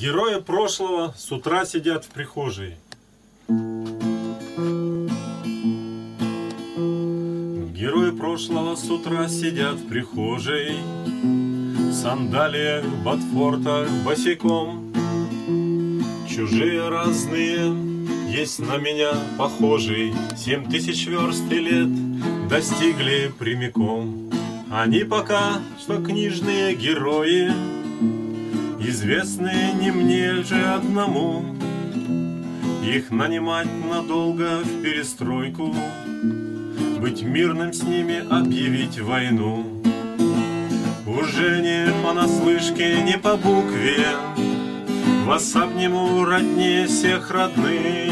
Герои прошлого с утра сидят в прихожей. Герои прошлого с утра сидят в прихожей, в сандалиях, ботфортах, босиком. Чужие разные, есть на меня похожий, 7000 верст и лет достигли прямиком. Они пока что книжные герои, известные не мне же одному. Их нанимать надолго в перестройку, быть мирным с ними, объявить войну. Уже не понаслышке, не по букве, вас обниму роднее всех родных.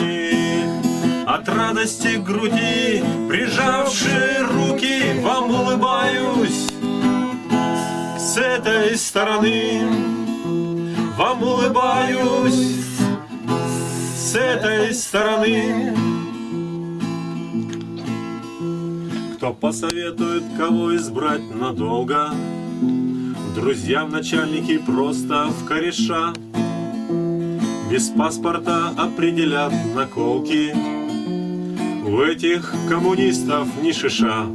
От радости груди, прижавшие руки, вам улыбаюсь с этой стороны. Вам улыбаюсь с этой стороны. Кто посоветует, кого избрать надолго, друзья в начальники, просто в кореша. Без паспорта определят наколки, у этих коммунистов ни шиша.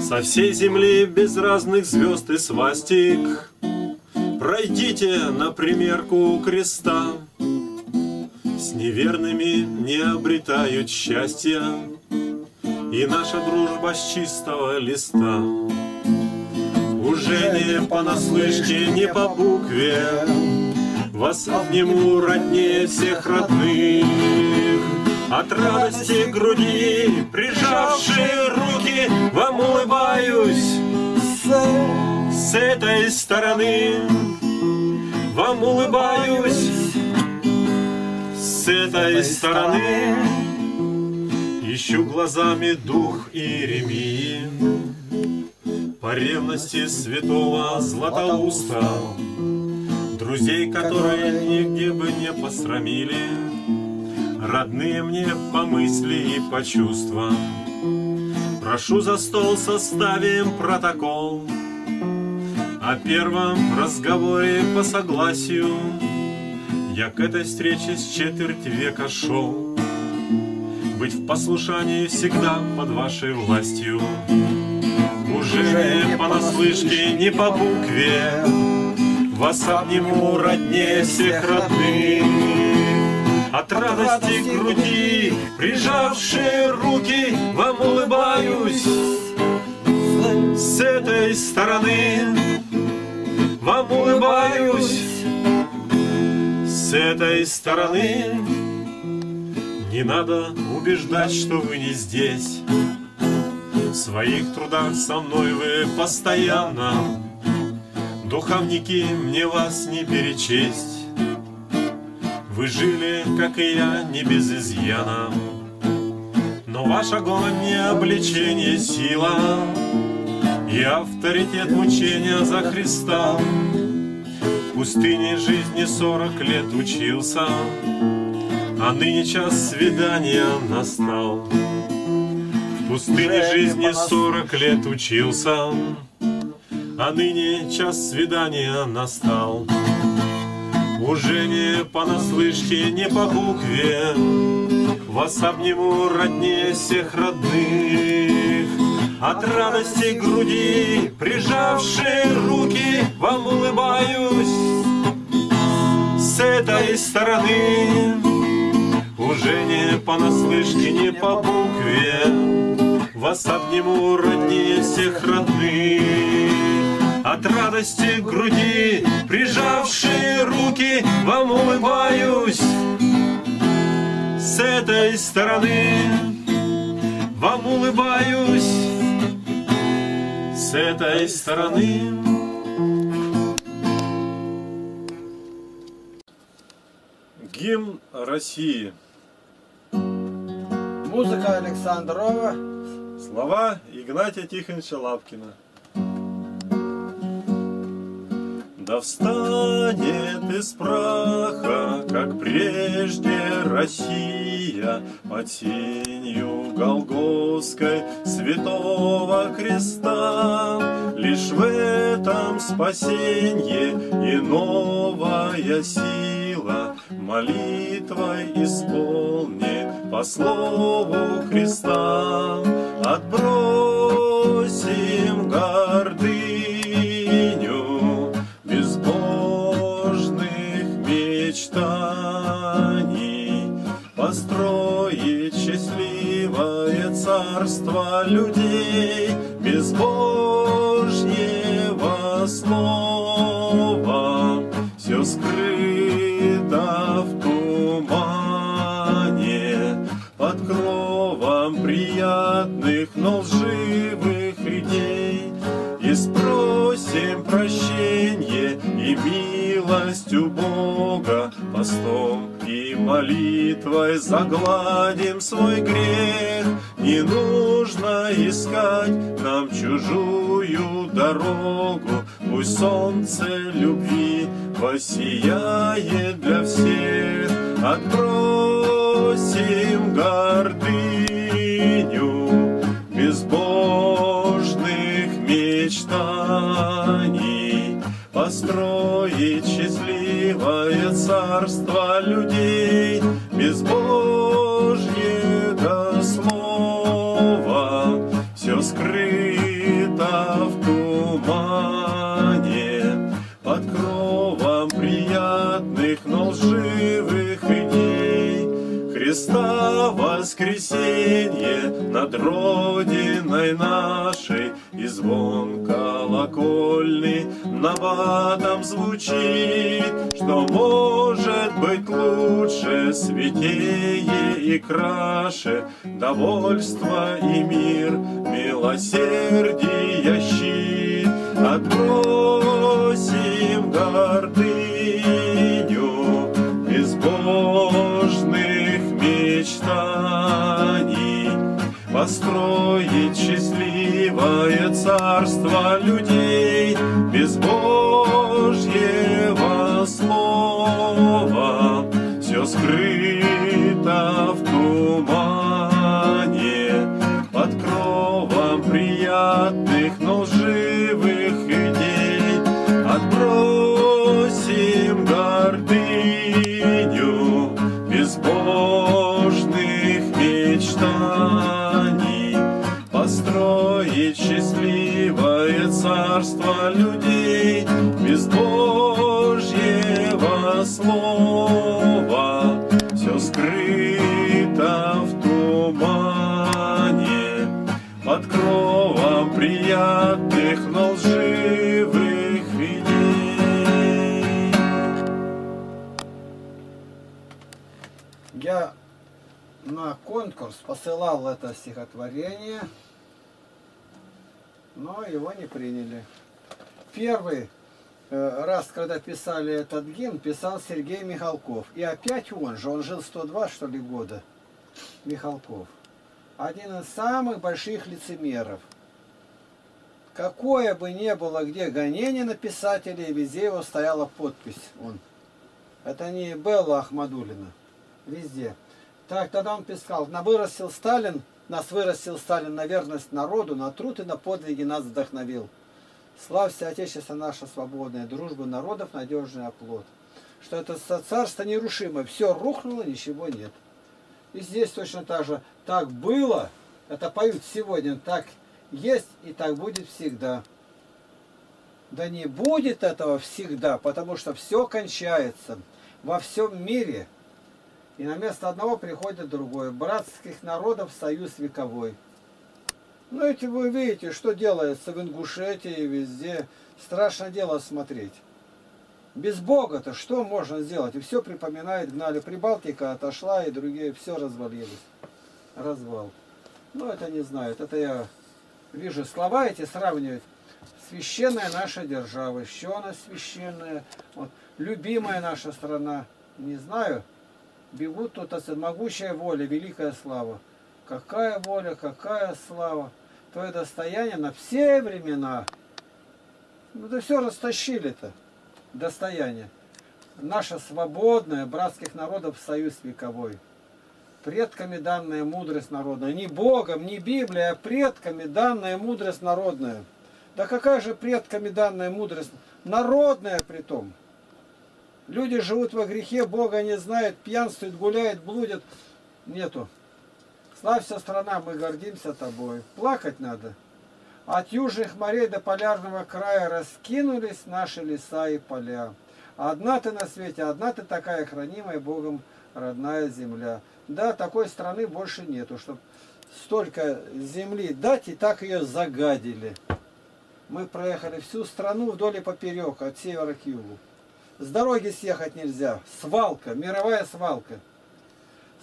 Со всей земли без разных звезд и свастик пройдите на примерку креста. С неверными не обретают счастья, и наша дружба с чистого листа. Уже не понаслышке, не по букве, вас обниму роднее всех родных. От радости груди, прижавшие руки, вам улыбаюсь с этой стороны. Вам улыбаюсь с этой стороны. Ищу глазами дух Иеремии, по ревности святого Златоуста, друзей, которые нигде бы не посрамили, родные мне по мысли и по чувствам. Прошу за стол, составим протокол о первом разговоре по согласию. Я к этой встрече с четверть века шел, быть в послушании всегда под вашей властью. Уже не понаслышке, не по букве, вас обниму роднее всех родных. От радости груди, прижавшие руки, вам улыбаюсь с этой стороны. Вам улыбаюсь с этой стороны. Не надо убеждать, что вы не здесь, в своих трудах со мной вы постоянно. Духовники, мне вас не перечесть, вы жили, как и я, не без изъяна. Но ваш огонь не обличение сила и авторитет мучения за Христа. В пустыне жизни 40 лет учился, а ныне час свидания настал. В пустыне жизни 40 лет учился, а ныне час свидания настал. Уже не понаслышке, не по букве, вас обниму роднее всех родных. От радости груди, прижавшие руки, вам улыбаюсь с этой стороны. Уже не понаслышке, не по букве, вас обниму роднее всех родных. От радости груди, прижавшие руки, вам улыбаюсь с этой стороны. Вам улыбаюсь с этой стороны. Гимн России. Музыка Александрова. Слова Игнатия Тихоновича Лапкина. Да встанет из праха, как прежде, Россия под сенью Голгофской святого креста. Лишь в этом спасенье и новая Твоя сила молитвой исполнит по слову Христа. Отбросим гордыню безбожных мечтаний, построить счастливое царство людей без Божьего слова. Все скрыто в тумане под кровом приятных, но лживых идей, и спросим прощение и милость у Бога, постом и молитвой загладим свой грех. Не нужно искать нам чужую дорогу, пусть солнце любви воссияет для всех. Отбросим гордыню безбожных мечтаний, построить счастливое царство людей без Божьего слова. Все скрыто в тумане под кровом приятных, но лживых идей. Христа воскресенье над Родиной нашей, и звон колокольный набатом звучит, что может быть лучше, святее и краше, довольство и мир, милосердие щит. Отбросим гордыню безбожных мечтаний, построить счастливое царство людей без Божьего слова. Все скрыто в тумане под кровом приятных, но лживых идей. Отбросим гордыню безбожных мечтаний, построить счастливое царство людей без Божьего слова. Все скрыто в тумане под кровом приятных, но лживых идей. Я на конкурс посылал это стихотворение, но его не приняли. Первый раз, когда писали этот гимн, писал Сергей Михалков. И опять он жил 102, что ли, года. Михалков. Один из самых больших лицемеров. Какое бы ни было где гонение на писателей, везде его стояла подпись. Он. Это не Белла Ахмадулина. Везде. Так, тогда он писал: нас вырастил Сталин на верность народу, на труд и на подвиги нас вдохновил. Славься, Отечество наше свободное, дружба народов надежный оплот. Что это царство нерушимое, все рухнуло, ничего нет. И здесь точно так же. Так было, это поют сегодня, так есть и так будет всегда. Да не будет этого всегда, потому что все кончается во всем мире. И на место одного приходит другой. Братских народов союз вековой. Ну, эти вы видите, что делается в Ингушетии и везде. Страшно дело смотреть. Без Бога-то что можно сделать? И все припоминает, гнали. Прибалтика отошла, и другие все развалились. Развал. Ну, это не знают. Это я вижу слова эти сравнивать. Священная наша держава. Еще она священная. Вот. Любимая наша страна. Не знаю. Бегут тут от могучая воля, великая слава. Какая воля, какая слава. Твое достояние на все времена. Ну да все растащили-то. Достояние. Наше свободное, братских народов союз вековой. Предками данная мудрость народная. Не Богом, не Библией, а предками данная мудрость народная. Да какая же предками данная мудрость? Народная притом. Люди живут во грехе, Бога не знают, пьянствуют, гуляют, блудят. Нету. Славься, страна, мы гордимся тобой. Плакать надо. От южных морей до полярного края раскинулись наши леса и поля. Одна ты на свете, одна ты такая, хранимая Богом родная земля. Да, такой страны больше нету, чтобы столько земли дать, и так ее загадили. Мы проехали всю страну вдоль и поперек, от севера к югу. С дороги съехать нельзя. Свалка, мировая свалка.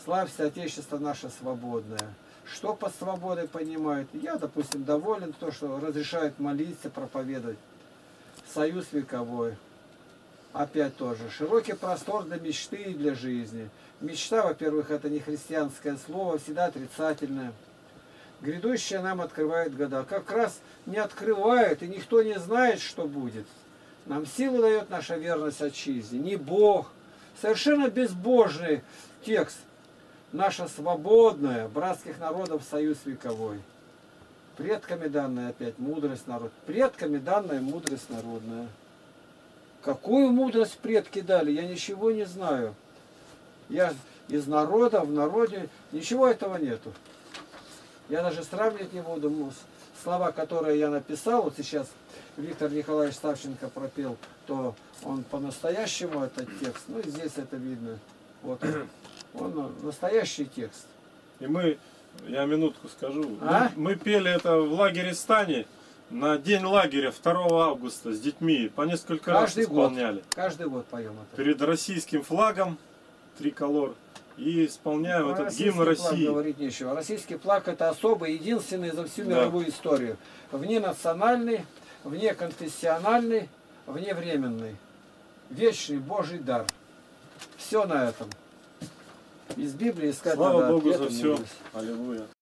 Славься, Отечество наше свободное. Что под свободой понимают? Я, допустим, доволен то, что разрешают молиться, проповедовать. Союз вековой. Опять тоже. Широкий простор для мечты и для жизни. Мечта, во-первых, это не христианское слово, всегда отрицательное. Грядущее нам открывает года. Как раз не открывает, и никто не знает, что будет. Нам силу дает наша верность отчизне. Не Бог. Совершенно безбожный текст. Наша свободная, братских народов, союз вековой. Предками данная опять мудрость народ. Предками данная мудрость народная. Какую мудрость предки дали, я ничего не знаю. Я из народа, в народе, ничего этого нету. Я даже сравнивать не буду. Слова, которые я написал, вот сейчас Виктор Николаевич Савченко пропел, то он по-настоящему этот текст. Ну и здесь это видно. Вот. Он настоящий текст. И мы, я минутку скажу, мы пели это в лагере Стани на день лагеря 2 августа с детьми, по несколько раз исполняли. Каждый год поем это. Перед российским флагом, триколор, и исполняем этот гимн России. Говорить нечего. Российский флаг — это особый, единственный за всю мировую историю. Вненациональный, внеконфессиональный, вневременный. Вечный Божий дар. Все на этом. Из Библии искать. Слава Богу за все. Аллилуйя.